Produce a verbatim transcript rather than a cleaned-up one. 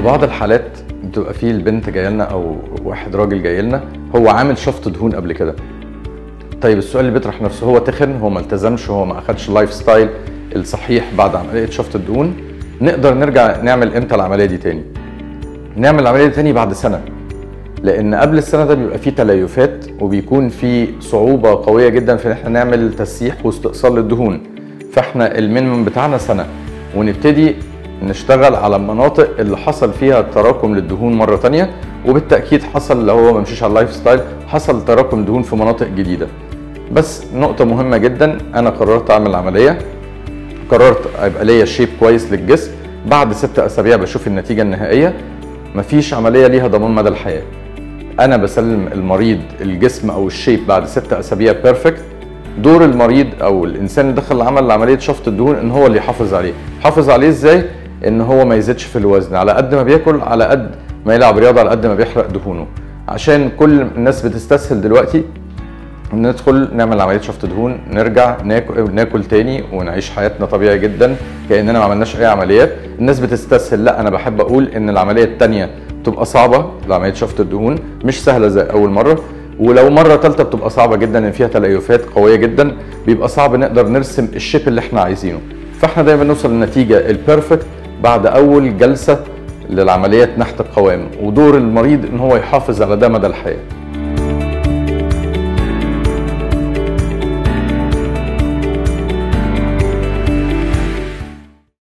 في بعض الحالات بتبقى فيه البنت جايه لنا او واحد راجل جاي لنا هو عامل شفط دهون قبل كده. طيب السؤال اللي بيطرح نفسه، هو تخن، هو ما التزمش، هو ما اخدش اللايف ستايل الصحيح بعد عمليه شفط الدهون. نقدر نرجع نعمل امتى العمليه دي تاني؟ نعمل العمليه دي تاني بعد سنه، لان قبل السنه ده بيبقى فيه تليفات وبيكون فيه صعوبه قويه جدا في ان احنا نعمل تسييح واستئصال للدهون. فاحنا المينيمم بتاعنا سنه، ونبتدي نشتغل على المناطق اللي حصل فيها تراكم للدهون مره ثانيه، وبالتاكيد حصل لو هو ما مشيش على اللايف ستايل حصل تراكم دهون في مناطق جديده. بس نقطه مهمه جدا، انا قررت اعمل العمليه، قررت يبقى ليا شيب كويس للجسم، بعد ست اسابيع بشوف النتيجه النهائيه. مفيش عمليه ليها ضمان مدى الحياه، انا بسلم المريض الجسم او الشيب بعد ست اسابيع بيرفكت. دور المريض او الانسان اللي دخل عمل عمليه شفط الدهون ان هو اللي يحافظ عليه. حافظ عليه ازاي؟ ان هو ما يزيدش في الوزن، على قد ما بياكل، على قد ما يلعب رياضه، على قد ما بيحرق دهونه. عشان كل الناس بتستسهل دلوقتي، ندخل نعمل عمليه شفط دهون، نرجع ناكل ناكل تاني ونعيش حياتنا طبيعي جدا كاننا ما عملناش اي عمليات. الناس بتستسهل، لا انا بحب اقول ان العمليه الثانيه بتبقى صعبه، عمليه شفط الدهون مش سهله زي اول مره، ولو مره ثالثه بتبقى صعبه جدا ان فيها تليفات قويه جدا، بيبقى صعب نقدر نرسم الشيب اللي احنا عايزينه. فاحنا دايما نوصل للنتيجه البيرفكت بعد اول جلسه للعمليات نحت القوام، ودور المريض ان هو يحافظ على ده مدى الحياه.